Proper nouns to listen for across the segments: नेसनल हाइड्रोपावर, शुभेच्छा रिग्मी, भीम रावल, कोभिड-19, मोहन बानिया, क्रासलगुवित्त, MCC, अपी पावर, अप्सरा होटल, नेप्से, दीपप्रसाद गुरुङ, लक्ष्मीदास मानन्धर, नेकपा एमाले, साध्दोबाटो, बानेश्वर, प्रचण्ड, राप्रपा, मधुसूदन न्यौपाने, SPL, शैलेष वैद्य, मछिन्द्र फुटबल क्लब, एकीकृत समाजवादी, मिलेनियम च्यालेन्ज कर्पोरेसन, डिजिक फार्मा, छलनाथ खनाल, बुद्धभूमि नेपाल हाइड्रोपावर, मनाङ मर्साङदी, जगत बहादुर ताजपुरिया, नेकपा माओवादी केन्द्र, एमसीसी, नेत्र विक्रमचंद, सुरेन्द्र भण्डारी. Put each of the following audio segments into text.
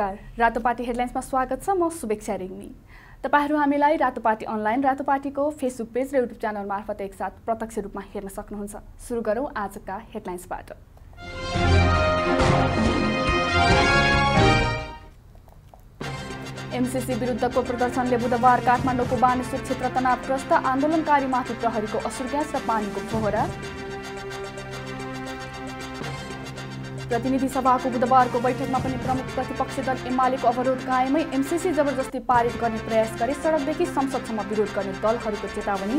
नमस्कार, रातोपाटी हेडलाइन्समा स्वागत छ। म शुभेच्छा रिग्मी। तपाईहरु हामीलाई रातोपाटी अनलाइन, रातोपाटीको फेसबुक पेज र युट्युब च्यानल मार्फत एकसाथ प्रत्यक्ष रूपमा हेर्न सक्नुहुन्छ। सुरु गरौं आजका हेडलाइन्सबाट। एमसीसी विरुद्धको प्रदर्शनले बुधबार काठमाडौँको बानेश्वर क्षेत्र तनावग्रस्त, आन्दोलनकारीमाथि प्रहरीको असुर ग्यास र पानीको फोहरा। प्रतिनिधि सभाको बुधबारको बैठकमा पनि प्रमुख प्रतिपक्षी दल एमालेको अवरोध कायमै, एमसीसी जबरजस्ती पारित गर्ने प्रयास गरे, सडकदेखि संसदसम्म विरोध गर्ने दलहरूको चेतावनी।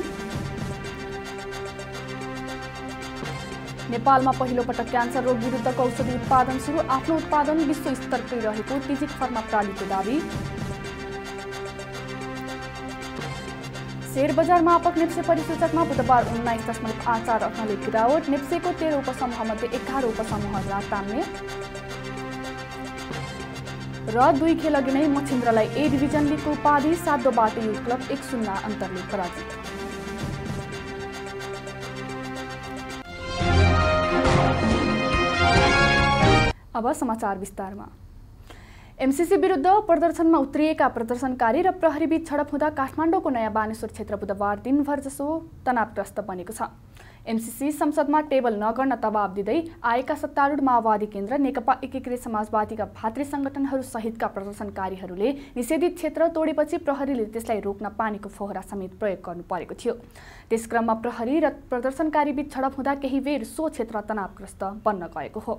नेपालमा पहिलो पटक क्यान्सर रोग विरुद्धको औषधि उत्पादन सुरु, आफ्नो उत्पादन विश्व स्तरकै रहेको डिजिक फार्मा प्रणालीको दाबी। शेयर बजार मापक नेप्से परिसूचकमा बुधबार 19.84 अंकले गिरावट, नेप्सेको 13 उपसमूहमध्ये 11 उपसमूह रात तान्ने र दुई खेल अघि नै मछिन्द्रलाई ए डिभिजन लीगको उपाधि, साधोबाट यु क्लब 1-0 अन्तरले पराजित। अब समाचार विस्तारमा। एमसीसी विरुद्ध प्रदर्शनमा उत्रिएका प्रदर्शनकारी र प्रहरीबीच झडप हुँदा काठमाडौँको नयाँ बानेश्वर क्षेत्र बुधबार दिनभरजसो तनावग्रस्त बनेको छ। एमसीसी संसदमा टेबल नगर्न दबाब दिँदै आएका सत्तारूढ माओवादी केन्द्र, नेकपा एकीकृत समाजवादीका भातृ संगठनहरू सहितका प्रदर्शनकारीहरूले निषेधित क्षेत्र तोडेपछि प्रहरीले त्यसलाई रोक्न पानीको फोहरा समेत प्रयोग गर्नु परेको थियो। त्यसक्रममा प्रहरी र प्रदर्शनकारीबीच झडप हुँदा केही बेर सो क्षेत्र तनावग्रस्त बन्न गएको हो।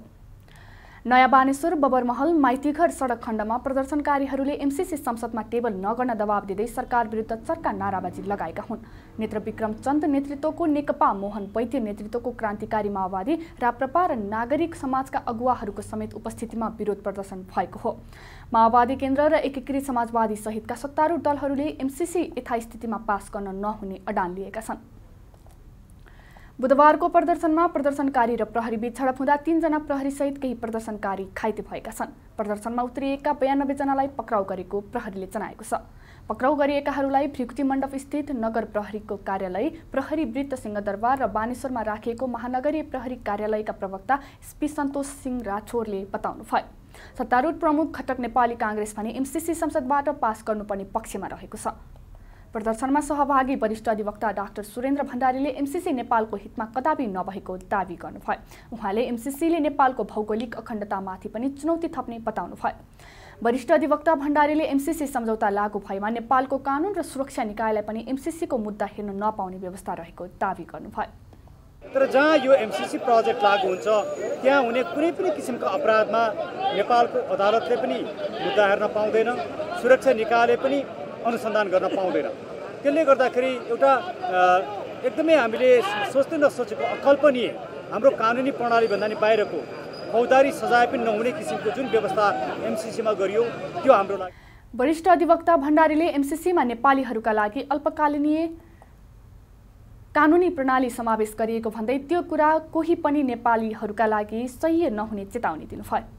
नयाँ बानेश्वर, बबरमहल, माइतीघर सडक खण्डमा प्रदर्शनकारीहरूले एमसीसी संसदमा टेबल नगर्न दबाब दिँदै सरकार विरुद्ध चर्का नाराबाजी लगाएका हुन्। नेत्र विक्रमचंद नेतृत्वको नेकपा, मोहन वैद्य नेतृत्वको क्रान्तिकारी माओवादी, राप्रपा र नागरिक समाजका अगुवाहरूको समेत उपस्थितिमा विरोध प्रदर्शन भएको हो। माओवादी केन्द्र र एकीकृत समाजवादी सहितका सत्तारूढ दलहरूले एमसीसी यथास्थितिमा पास गर्न नहुने अडान लिएका छन्। बुधबारको प्रदर्शनमा प्रदर्शनकारी र प्रहरीबीच झडप हुँदा 3 जना प्रहरीसहित केही प्रदर्शनकारी घाइते भएका छन्। प्रदर्शनमा उत्रिएका 92 जनालाई पक्राउ गरेको प्रहरीले जनाएको छ। पक्राउ गरिएकाहरूलाई भृगुटी मण्डप स्थित नगर प्रहरीको कार्यालय, प्रहरी वृत्त सिंहदरबार र बानेश्वरमा राखिएको महानगरीय प्रहरी कार्यालयका प्रवक्ता एसपी सन्तोष सिंह राठौरले बताउनुभयो। सत्तारूढ प्रमुख घटक नेपाली काङ्ग्रेस भने एमसीसी संसदबाट पास गर्नुपर्ने पक्षमा रहेको छ। प्रदर्शनमा सहभागी वरिष्ठ अधिवक्ता डाक्टर सुरेन्द्र भण्डारीले एमसीसी नेपालको हितमा कदापि नभएको दावी गर्नुभयो। उहाँले एमसीसीले नेपालको भौगोलिक अखण्डतामाथि पनि चुनौती थप्ने बताउनुभयो। वरिष्ठ अधिवक्ता भण्डारीले एमसीसी सम्झौता लागू भएमा नेपालको कानुन र सुरक्षा निकायलाई पनि एमसीसीको मुद्दा हेर्न नपाउने व्यवस्था रहेको दावी गर्नुभयो। तर जहाँ यो एमसीसी प्रोजेक्ट लागू हुन्छ त्यहाँ हुने कुनै पनि किसिमका अपराधमा नेपालको अदालतले पनि मुद्दा हेर्न पाउँदैन, सुरक्षा निकायले पनि अनुसन्धान गर्न पाउँदैन। त्यसले गर्दाखेरि एउटा एकदमै हामीले सोच्दै नसोचेको अकल्पनीय, हाम्रो कानुनी प्रणालीभन्दा नि बाहिरको फौजदारी सजाय पनि नहुने किसिमको जुन व्यवस्था एमसीसीमा गरियो त्यो हाम्रो लागि। वरिष्ठ अधिवक्ता भण्डारीले एमसीसीमा नेपालीहरूका लागि अल्पकालीनीय कानुनी प्रणाली समावेश गरिएको भन्दै त्यो कुरा कोही पनि नेपालीहरूका लागि सही नहुने चेतावनी दिनुभयो।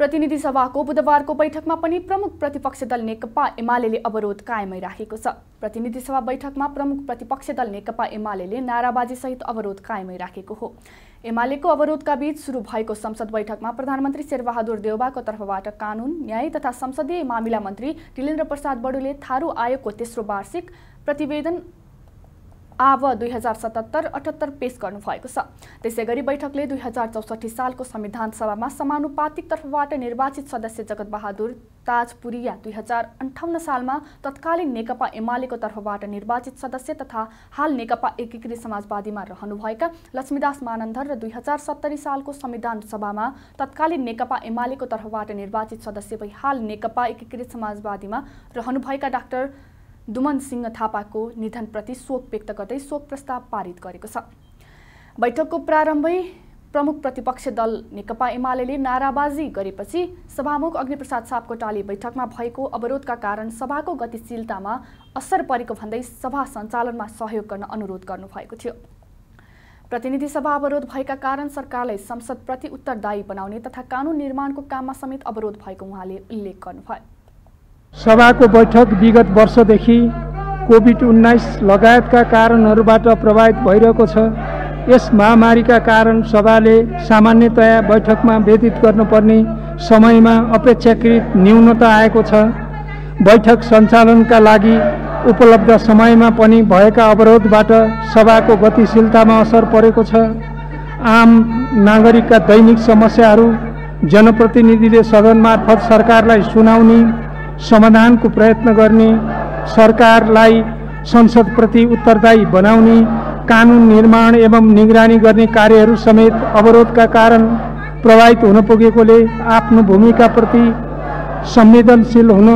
प्रतिनिधि सभाको बुधबारको बैठकमा पनि प्रमुख प्रतिपक्षी दल नेकपा एमाले अवरोध कायमै राखेको छ। प्रतिनिधि सभा बैठकमा प्रमुख प्रतिपक्षी दल नेकपा एमाले नाराबाजी सहित अवरोध कायमै राखेको हो। एमालेको अवरोधका बीच सुरु भएको संसद बैठकमा प्रधानमन्त्री शेरबहादुर देउवाको तर्फबाट कानुन, न्याय तथा संसदीय मामिला मन्त्री दीलेन्द्र प्रसाद बड़ूले थारू आयोगको तेस्रो वार्षिक प्रतिवेदन आव 2077-78 पेश गर्नुभएको छ। त्यसैगरी बैठकले 2064 सालको संविधान सभामा समानुपातिक तर्फबाट निर्वाचित सदस्य जगत बहादुर ताजपुरिया, 2058 सालमा तत्कालीन नेकपा एमालेको तर्फबाट निर्वाचित सदस्य तथा हाल नेकपा एकीकृत समाजवादीमा रहनुभएका लक्ष्मीदास मानन्धर र 2070 सालको संविधान सभामा तत्कालीन नेकपा एमालेको तर्फबाट निर्वाचित सदस्य भई हाल नेकपा एकीकृत समाजवादीमा रहनुभएका डाक्टर दुमन सिंह थापाको निधनप्रति शोक व्यक्त गर्दै शोक प्रस्ताव पारित गरेको छ। बैठकको प्रारम्भै प्रमुख प्रतिपक्षी दल नेकपा एमाले नाराबाजी गरेपछि सभामुख अग्निप्रसाद सापकोटाले बैठकमा भएको अवरोधका कारण सभाको गतिशीलतामा असर परेको भन्दै सभा सञ्चालनमा सहयोग गर्न अनुरोध गर्नुभएको थियो। प्रतिनिधि सभा अवरोध भएका कारण सरकारलाई संसदप्रति उत्तरदायी बनाउने तथा कानुन निर्माणको काममा समेत अवरोध भएको उहाँले उल्लेख गर्नुभयो। सभाको बैठक विगत वर्षदेखि कोभिड-19 लगायतका कारणहरूबाट प्रभावित भइरहेको छ। यस महामारी का कारण सभाले सामान्यतया बैठक में व्यतीत गर्नुपर्ने समय में अपेक्षाकृत न्यूनता आएको छ। बैठक संचालन का लागि उपलब्ध समय में पनि भएका अवरोधबाट सभा को गतिशीलता में असर परेको छ। आम नागरिक का दैनिक समस्याहरू जनप्रतिनिधिले सदन मार्फत सरकारलाई सुनाउने, समाधान को प्रयत्न गर्ने, सरकारलाई संसद प्रति उत्तरदायी बनाउने, कानून निर्माण एवं निगरानी गर्ने कार्यहरू समेत अवरोध का कारण प्रभावित हुन पुगेकोले आफ्नो भूमिका प्रति संवेदनशील हुन,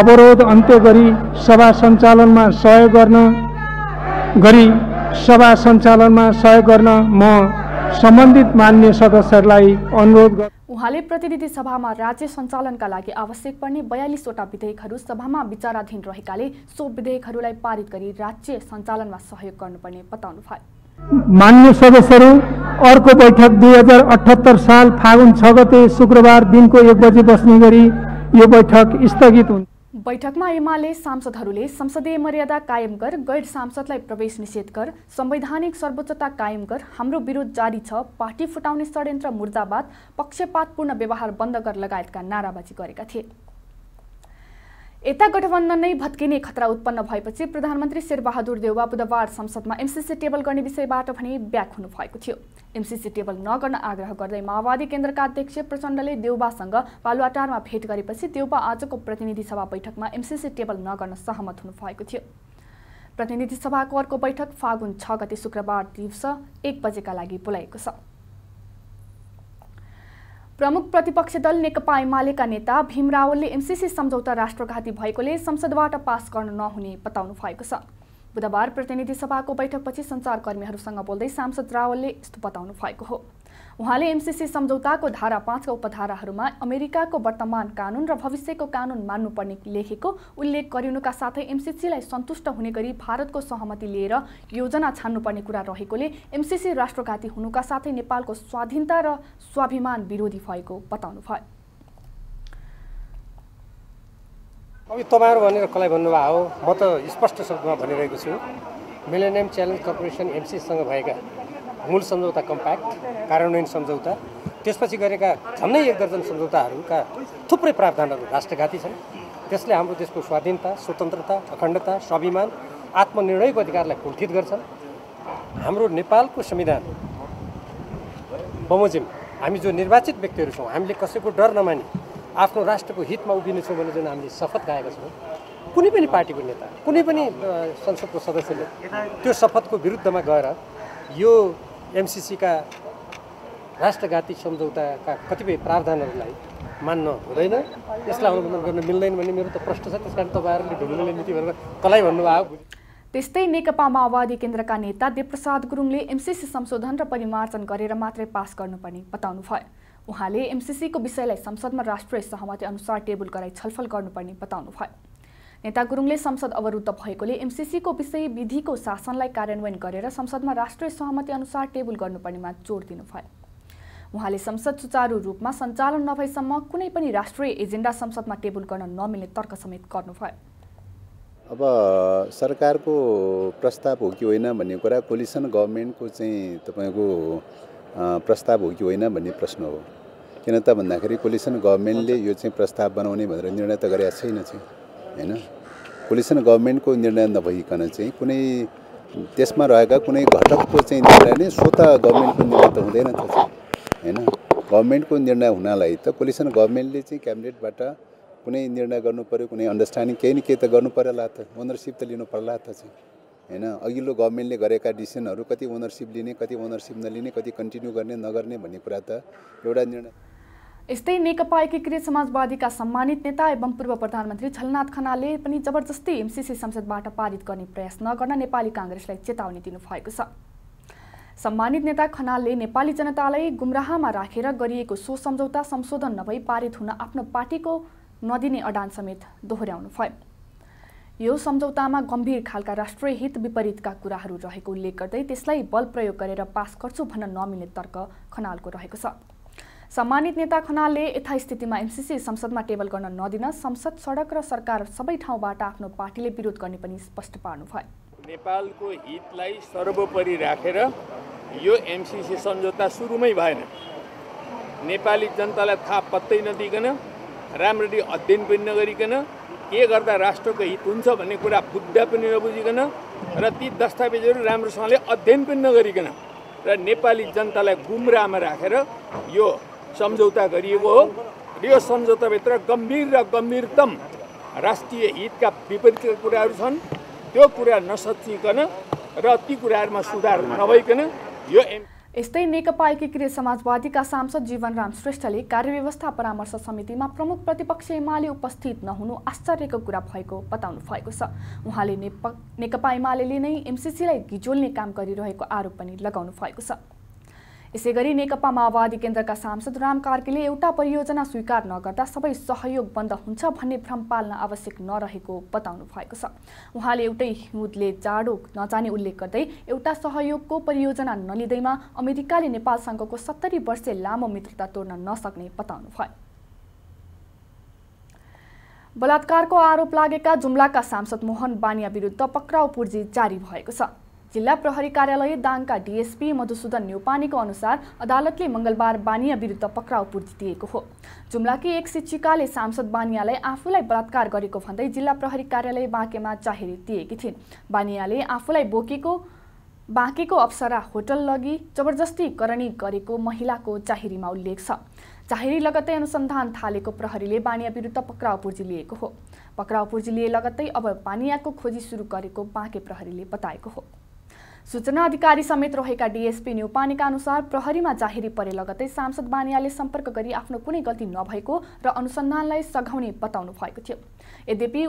अवरोध अन्त्य गरी सभा सञ्चालनमा सहयोग गर्न म सम्बन्धित मान्य सदस्यहरूलाई अनुरोध गर्छु। उहाँले प्रतिनिधि सभामा राज्य सञ्चालनका लागि आवश्यक पर्ने 42वटा विधेयकहरू सभामा विचाराधीन रहेकाले सो विधेयकहरूलाई पारित गरी राज्य सञ्चालनमा सहयोग गर्नुपर्ने बताउनु भयो। मान्य सदस्यहरू, अर्को बैठक 2078 साल फागुन 6 गते शुक्रबार दिनको 1 बजे बस्ने गरी यो बैठक स्थगित हुन्छ। बैठकमा एमाले सांसदहरूले संसदीय मर्यादा कायम कर, गैर सांसदलाई प्रवेश निषेध कर, संवैधानिक सर्वोच्चता कायम कर, हाम्रो विरोध जारी छ, पार्टी फुटाउने षड्यन्त्र मुर्दाबाद, पक्षपातपूर्ण व्यवहार बन्द कर लगायतका नाराबाजी गरेका थिए। यता गठबन्धन नै भत्किने खतरा उत्पन्न भएपछि प्रधानमन्त्री शेरबहादुर देउवा बुधबार संसदमा एमसीसी टेबल गर्ने विषयबाट भने ब्याक हुनुभएको थियो। एमसीसी टेबल नगर्न आग्रह गर्दै माओवादी केन्द्रका अध्यक्ष प्रचण्डले देउवासँग बालुवाटारमा भेट गरेपछि देउवा आजको प्रतिनिधि सभा बैठकमा एमसीसी टेबल नगर्न सहमत हुनुभएको थियो। प्रतिनिधि सभाको अर्को बैठक फागुन 6 गते शुक्रबार दिउँसो 1 बजेका लागि बोलाइएको छ। प्रमुख प्रतिपक्ष दल नेकपा एमालेका नेता भीम रावलले एमसीसी सम्झौता राष्ट्रघाती भएकोले संसदबाट पास गर्न नहुने बताउनु भएको छ। बुधबार प्रतिनिधि सभाको बैठकपछि सञ्चारकर्मीहरूसँग बोल्दै सांसद रावलले यस्तो बताउनु भएको हो। उहाँले एमसीसी सम्झौताको धारा 5 का उपधाराहरूमा अमेरिकाको वर्तमान कानून र भविष्यको कानून मान्नुपर्ने लेखेको उल्लेख गरिनुका साथै एमसीसीलाई सन्तुष्ट हुने गरी भारतको सहमति लिएर योजना छान्नुपर्ने कुरा रहेकोले एमसीसी राष्ट्रघाती हुनुका साथै नेपालको स्वाधीनता र स्वाभिमान विरोधी भएको बताउनुभयो। अब तपाईहरु भनेर कसलाई भन्नुभयो? म त स्पष्ट शब्दमा भनिरहेको छु, मिलेनियम च्यालेन्ज कर्पोरेसन एमसीसँग भएका मूल सम्झौता कम्प्याक्ट, कार्यान्वयन सम्झौता, त्यसपछि गरेका झन्नै 1 दर्जन सम्झौताहरूका थुप्रै प्रावधानहरू राष्ट्रघाती छन्। त्यसले हाम्रो देशको स्वाधीनता, स्वतन्त्रता, अखण्डता, स्वाभिमान, आत्मनिर्णयको अधिकारलाई कुण्ठित गर्छन्। हाम्रो नेपालको संविधान बमोजिम हामी जो निर्वाचित व्यक्तिहरू छौँ, हामीले कसैको डर नमानी आफ्नो राष्ट्रको हितमा उभिनेछौँ भने जुन हामीले शपथ खाएका छौँ, कुनै पनि पार्टीको नेता, कुनै पनि संसदको सदस्यले त्यो शपथको विरुद्धमा गएर यो एमसीसीका राष्ट्रघाती सम्झौताका कतिपय प्रावधानहरूलाई मान्न हुँदैन, यसलाई अनुगमन गर्न मिल्दैन भन्ने मेरो त प्रश्न छ। त्यसकारण तपाईँहरूले ढुङ्गाले नीति भनेर कसलाई भन्नुभयो? त्यस्तै नेकपा माओवादी केन्द्रका नेता दीपप्रसाद गुरुङले एमसीसी संशोधन र परिमार्जन गरेर मात्रै पास गर्नुपर्ने बताउनु भयो। उहाँले एमसीसी को विषयलाई संसदमा राष्ट्रिय सहमति अनुसार टेबल गराई छलफल गर्नुपर्ने बताउनुभयो। नेता गुरुङले संसद अवरुद्ध भएकोले एमसीसी को विषय विधिको शासनलाई कार्यान्वयन गरेर संसदमा राष्ट्रिय सहमति अनुसार टेबल गर्नुपर्नेमा जोड दिनुभयो। उहाँले संसद सुचारू रूपमा सञ्चालन नभएसम्म कुनै पनि राष्ट्रिय एजेन्डा संसदमा टेबल गर्न नमिल्ने तर्क समेत गर्नुभयो। अब सरकारको प्रस्ताव हो कि होइन भन्ने कुरा कोलिसन गभर्नमेन्टको चाहिँ तपाईको प्रस्ताव हो कि होइन भन्ने प्रश्न हो। किन त भन्दाखेरि कोलिसन गभर्मेन्टले यो चाहिँ प्रस्ताव बनाउने भनेर निर्णय त गरेको छैन चाहिँ, हैन। कोलिसन गभर्मेन्टको निर्णय नभइकन चाहिँ कुनै त्यसमा रहेका कुनै घटकको चाहिँ निर्णय नै स्वतः गभर्मेन्टको निर्णय त हुँदैन त, हैन। गभर्मेन्टको निर्णय हुनलाई त कोलिसन गभर्मेन्टले चाहिँ क्याबिनेटबाट कुनै निर्णय गर्नुपर्यो, कुनै अन्डरस्ट्यान्डिङ केही न केही त गर्नुपर्ला त, ओनरसिप त लिनु पर्ला त चाहिँ, हैन। अघिल्लो गभर्मेन्टले गरेका डिसिजनहरू कति ओनरसिप लिने, कति ओनरसिप नलिने, कति कन्टिन्यू गर्ने नगर्ने भन्ने कुरा त एउटा निर्णय। यस्तै नेकपा एकीकृत समाजवादीका सम्मानित नेता एवं पूर्व प्रधानमन्त्री छलनाथ खनालले पनि जबरजस्ती एमसीसी संसदबाट पारित गर्ने प्रयास नगर्न नेपाली काङ्ग्रेसलाई चेतावनी दिनुभएको छ। सम्मानित नेता खनालले नेपाली जनतालाई गुमराहमा राखेर गरिएको सो सम्झौता संशोधन नभई पारित हुन आफ्नो पार्टीको नदिने अडान समेत दोहोर्याउनुभयो। यो सम्झौतामा गम्भीर खालका राष्ट्रिय हित विपरीतका कुराहरू रहेको उल्लेख गर्दै त्यसलाई बल प्रयोग गरेर पास गर्छु भन्न नमिल्ने तर्क खनालको रहेको छ। सम्मानित नेता खनालले यथास्थितिमा एमसीसी संसदमा टेबल गर्न नदिन संसद, सडक र सरकार सबै ठाउँबाट आफ्नो पार्टीले विरोध गर्ने पनि स्पष्ट पार्नुभयो। नेपालको हितलाई सर्वोपरि राखेर यो एमसीसी सम्झौता सुरुमै भएन। नेपाली जनतालाई थाहा पत्तै नदिकन राम्ररी अध्ययन पनि नगरिकन के गर्दा राष्ट्रको हित हुन्छ भन्ने कुरा बुझ्दा पनि नबुझिकन र ती दस्तावेजहरू राम्रोसँगले अध्ययन पनि नगरिकन र नेपाली जनतालाई गुमराहमा राखेर यो सम्झौता गरिएको हो। यो सम्झौताभित्र गम्भीर र गम्भीरतम राष्ट्रिय हितका विपरीत कुराहरू छन्। त्यो कुरा नसच्चिकन र ती कुराहरूमा सुधार नभइकन यो यस्तै नेकपा एकीकृत समाजवादीका सांसद जीवनराम श्रेष्ठले कार्यव्यवस्था परामर्श समितिमा प्रमुख प्रतिपक्ष एमाले उपस्थित नहुनु आश्चर्यको कुरा भएको बताउनु भएको छ। उहाँले नेकपा एमालेले नै एमसीसीलाई गिजोल्ने काम गरिरहेको आरोप पनि लगाउनु भएको छ। यसैगरी नेकपा माओवादी केन्द्रका सांसद राम कार्कीले एउटा परियोजना स्वीकार नगर्दा सबै सहयोग बन्द हुन्छ भन्ने भ्रम पाल्न आवश्यक नरहेको बताउनु भएको छ। उहाँले एउटै हिउँदले जाडो नजाने उल्लेख गर्दै एउटा सहयोगको परियोजना नलिँदैमा अमेरिकाले नेपालसँगको 70 वर्षे लामो मित्रता तोड्न नसक्ने बताउनु भयो। बलात्कारको आरोप लागेका जुम्लाका सांसद मोहन बानिया विरुद्ध पक्राउ पूर्जी जारी भएको छ। जिल्ला प्रहरी कार्यालय दाङका डीएसपी मधुसूदन न्यौपानेको अनुसार अदालतले मंगलबार बानिया विरुद्ध पक्राउ पूर्जी दिएको हो। जुम्लाकी एक शिक्षिकाले सांसद बानियालाई आफूलाई बलात्कार गरेको भन्दै जिल्ला प्रहरी कार्यालय बाँकेमा जाहेरी दिएकी थिइन्। बानियाले आफूलाई बाँकेको अप्सरा होटल लगी जबरजस्ती करणी गरेको महिलाको जाहेरीमा उल्लेख छ। जाहेरी लगत्तै अनुसन्धान थालेको प्रहरीले बानिया विरुद्ध पक्राउ पूर्जी लिएको हो। पक्राउ पूर्जी लिए लगत्तै अब बानियाको खोजी सुरु गरेको बाँके प्रहरीले बताएको हो। सूचना अधिकारी समेत रहेका डीएसपी न्यौपानेका अनुसार प्रहरीमा जाहेरी परे लगत्तै सांसद बानियाले सम्पर्क गरी आफ्नो कुनै गल्ती नभएको र अनुसन्धानलाई सघाउने बताउनु भएको थियो। यद्यपि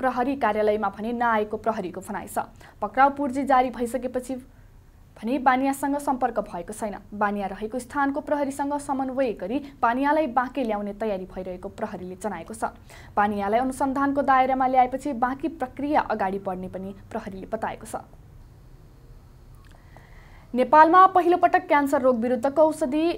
प्रहरी कार्यालयमा भने नआएको प्रहरीको भनाइ छ। पक्राउ पूर्जी जारी भइसकेपछि भने बानियासँग सम्पर्क भएको छैन। बानिया रहेको स्थानको प्रहरीसँग समन्वय गरी बानियालाई बाँके ल्याउने तयारी भइरहेको प्रहरीले जनाएको छ। बानियालाई अनुसन्धानको दायरामा ल्याएपछि बाँकी प्रक्रिया अगाडि बढ्ने पनि प्रहरीले बताएको छ। नेपालमा पहिलोपटक क्यान्सर रोग विरुद्धको औषधि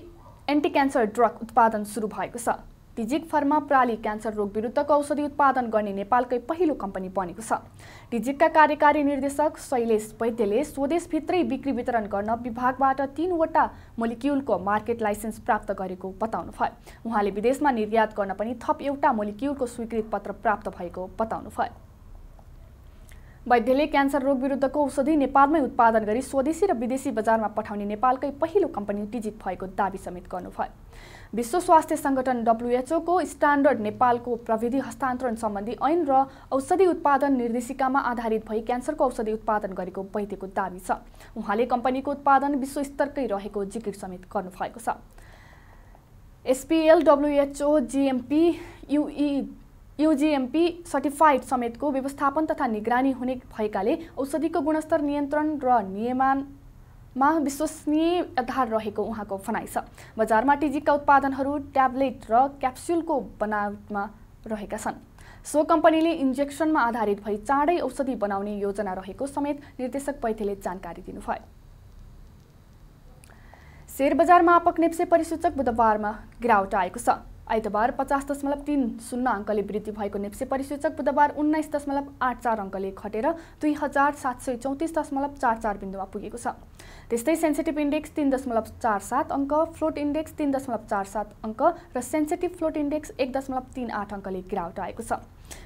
एन्टी क्यान्सर ड्रग उत्पादन सुरु भएको छ। डिजिक फार्मा प्राली क्यान्सर रोग विरुद्धको औषधि उत्पादन गर्ने नेपालकै पहिलो कम्पनी बनेको छ। डिजिकका कार्यकारी निर्देशक शैलेष वैद्यले स्वदेशभित्रै बिक्री वितरण गर्न विभागबाट 3 वटा मोलिक्युलको मार्केट लाइसेन्स प्राप्त गरेको बताउनुभयो। उहाँले विदेशमा निर्यात गर्न पनि थप 1 मोलिक्युलको स्वीकृत पत्र प्राप्त भएको बताउनुभयो। वैद्यले क्यान्सर रोग विरुद्धको औषधि नेपालमै उत्पादन गरी स्वदेशी र विदेशी बजारमा पठाउने नेपालकै पहिलो कम्पनी डिजिक भएको दावी समेत गर्नुभयो। विश्व स्वास्थ्य संगठन WHO को स्ट्यान्डर्ड नेपालको प्रविधि हस्तान्तरण सम्बन्धी ऐन र औषधि उत्पादन निर्देशिकामा आधारित भई क्यान्सरको औषधि उत्पादन गरेको वैद्यको दावी छ। उहाँले कम्पनीको उत्पादन विश्वस्तरकै रहेको जिकिर समेत गर्नुभएको छ। SPL WHO GMP UGMP certified समेतको व्यवस्थापन तथा निगरानी हुने भएकाले औषधिको गुणस्तर नियन्त्रण र नियमनमा विश्वसनीय आधार रहेको उहाँको भनाइ छ। बजारमा टिजिकका उत्पादनहरू ट्याब्लेट र क्याप्सुलको बनावटमा रहेका छन्। सो कम्पनीले इन्जेक्सनमा आधारित भई चाँडै औषधि बनाउने योजना रहेको समेत निर्देशक वैद्यले जानकारी दिनुभयो। शेरबजार मापक नेप्से परिसूचक बुधबारमा गिरावट आएको छ। आइतबार 50.30 अंकले वृद्धि भएको नेप्से परिसूचक बुधबार 19.84 अंकले घटेर 2734.44 बिन्दुमा पुगेको छ। त्यस्तै सेन्सिटिभ इन्डेक्स 3.47 अंक, फ्लोट इन्डेक्स 3.47 अंक र सेन्सिटिभ फ्लोट इन्डेक्स 1.38 अंकले गिरावट आएको छ।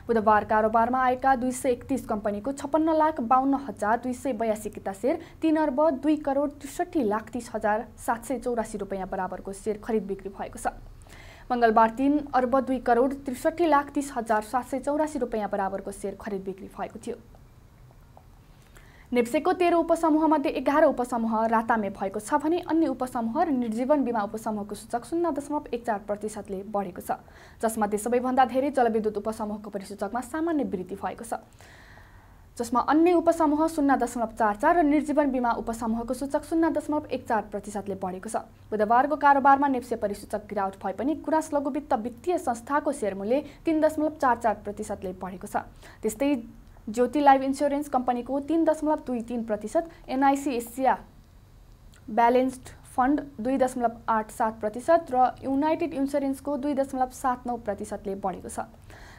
बुधबार कारोबारमा आएका 231 कम्पनीको 56,52,282 किता सेयर 3,02,63,30,784 रुपैयाँ बराबरको सेयर खरिद बिक्री भएको छ। मंगलबार 3,02,63,30,784 रुपैयाँ बराबरको सेयर खरिद बिक्री भएको थियो। नेप्सेको 13 उपसमूहमध्ये 11 उपसमूह रातामे भएको छ भने अन्य उपसमूह र निर्जीवन बीमा उपसमूहको सूचक 0.14%ले बढेको छ। जसमध्ये सबैभन्दा धेरै जलविद्युत उपसमूहको परिसूचकमा सामान्य वृद्धि भएको छ, जसमा अन्य उपसमूह 0.44 र निर्जीवन बीमा उपसमूहको सूचक 0.14%ले बढेको छ। बुधबारको कारोबारमा नेप्से परिसूचक गिरावट भए पनि क्रासलगुवित्त वित्तीय संस्थाको सेयर मूल्य 3.44%ले बढेको छ। त्यस्तै ज्योति लाइफ इंसुरेन्स कम्पनीको 3.23%, एनआईसी एशिया ब्यालेन्स्ड फन्ड 2.87% र यूनाइटेड इंसुरेन्सको 2.79%ले बढेको छ।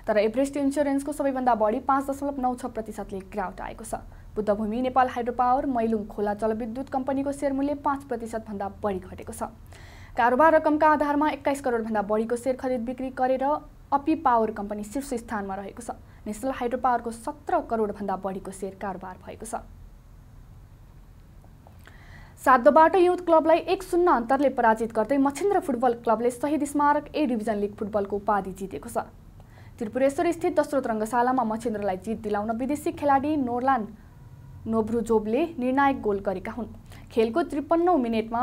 तर एभरेष्ट इन्स्योरेन्सको सबैभन्दा बढी 5.96%ले गिरावट आएको छ। बुद्धभूमि नेपाल हाइड्रोपावर मैलुङ खोला जलविद्युत कंपनी को सेयर मूल्य 5% भन्दा बढी घटेको छ। कारोबार रकमका आधारमा 21 करोड भन्दा बढीको सेयर खरीद बिक्री गरेर अपी पावर कंपनी शीर्ष स्थानमा रहेको छ। नेसनल हाइड्रोपावर को 17 करोड भन्दा बढीको सेयर कारोबार भएको छ। साध्दोबाट युथ क्लबलाई 1-0 अन्तरले पराजित गर्दै मछिन्द्र फुटबल क्लबले शहीद स्मारक ए डिभिजन लीग फुटबलको उपाधि जितेको छ। त्रिपुरेश्वर स्थित दोस्रो रंगशालामा मछिन्द्रलाई जित दिलाउन विदेशी खेलाडी नोरलान नोभ्रुजोभले निर्णायक गोल गरेका हुन्। खेलको 53औं मिनेटमा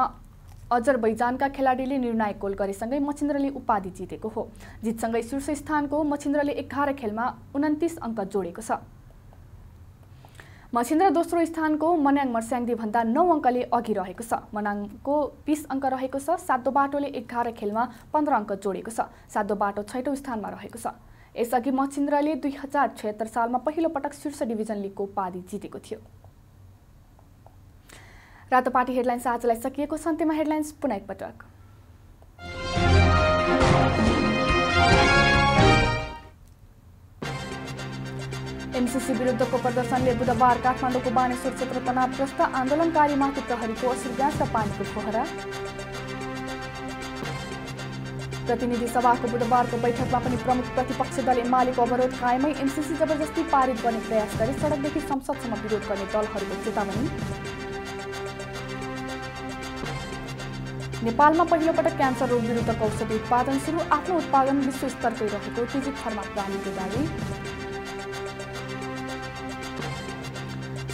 अजरबैजानका खेलाडीले निर्णायक गोल गरेसँगै मछिन्द्रले उपाधि जितेको हो। जितसँगै शीर्ष स्थानको मछिन्द्रले 11 खेलमा 29 अङ्क जोडेको छ। मछिन्द्र दोस्रो स्थानको मनाङ मर्साङदी भन्दा 9 अङ्कले अघि रहेको छ। मनाङको 20 अङ्क रहेको छ। साध्दोबाटोले 11 खेलमा 15 अङ्क जोडेको छ। साध्दोबाटो 6औं स्थानमा रहेको छ। यसअघि मछिन्द्रले 2076 सालमा पहिलो पटक शीर्ष डिभिजन लीगको उपाधि जितेको थियो। रातोपाटी हेडलाइन्स आजलाई सकिएको छ। अन्त्यमा हेडलाइन्स पुनः एकपटक। एमसीसी विरुद्धको प्रदर्शनले बुधबार काठमाडौँको बानेश्वर क्षेत्र तनावग्रस्त आन्दोलनकारीमाथि प्रहरीको असुर ग्यास र पानीको फोहरा। प्रतिनिधि सभाको बुधबारको बैठकमा पनि प्रमुख प्रतिपक्षी दल एमालेको अवरोध कायमै। एमसीसी जबरजस्ती पारित गर्ने प्रयास गरी सडकदेखि संसदसम्म विरोध गर्ने दलहरूको चेतावनी। नेपालमा पहिलोपटक क्यान्सर रोग विरुद्धको औषधि उत्पादन सुरु। आफ्नो उत्पादन विश्वस्तरकै रहेको डिजिक फार्मा प्रालीको दावी।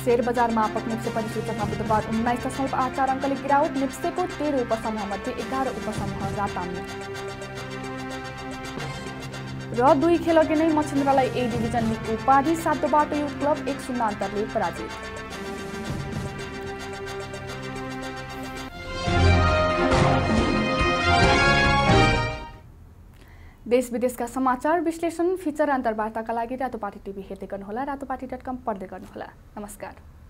शेयर बजार मापक नेप्से परिसूचकमा बुधबार 19.8 अङ्कले गिरावट। नेप्सेको 13 उपसमूहमध्ये 11 उपसमूह रातामी र 2 खेल अघि नै मछिन्द्रलाई ए डिभिजन लीगको उपाधि। साध्दोबाट युथ क्लब 1-0 अन्तरले पराजित। देश विदेशका समाचार विश्लेषण फिचर अन्तर्वार्ताका लागि रातोपाटी टिभी हेर्दै गर्नुहोला। रातोपाटी.com पढ्दै गर्नुहोला। नमस्कार।